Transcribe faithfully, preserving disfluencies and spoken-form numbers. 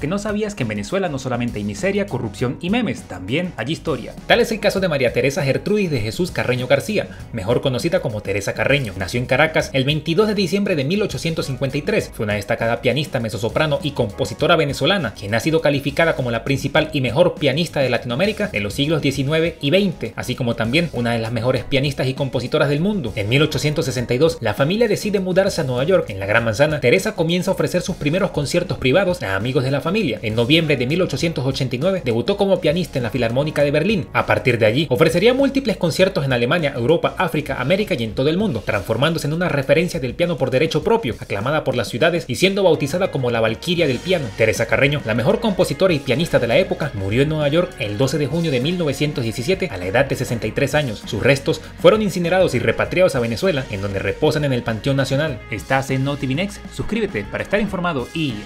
que no sabías que en Venezuela no solamente hay miseria, corrupción y memes, también hay historia. Tal es el caso de María Teresa Gertrudis de Jesús Carreño García, mejor conocida como Teresa Carreño. Nació en Caracas el veintidós de diciembre de mil ochocientos cincuenta y tres. Fue una destacada pianista, mezzosoprano y compositora venezolana, quien ha sido calificada como la principal y mejor pianista de Latinoamérica de los siglos diecinueve y veinte, así como también una de las mejores pianistas y compositoras del mundo. En mil ochocientos sesenta y dos, la familia decide mudarse a Nueva York. En la Gran Manzana, Teresa comienza a ofrecer sus primeros conciertos privados a amigos de la familia. En noviembre de mil ochocientos ochenta y nueve, debutó como pianista en la Filarmónica de Berlín. A partir de allí, ofrecería múltiples conciertos en Alemania, Europa, África, América y en todo el mundo, transformándose en una referencia del piano por derecho propio, aclamada por las ciudades y siendo bautizada como la Valquiria del Piano. Teresa Carreño, la mejor compositora y pianista de la época, murió en Nueva York el doce de junio de mil novecientos diecisiete a la edad de sesenta y tres años. Sus restos fueron incinerados y repatriados a Venezuela, en donde reposan en el Panteón Nacional. ¿Estás en Notivinex? Suscríbete para estar informado y...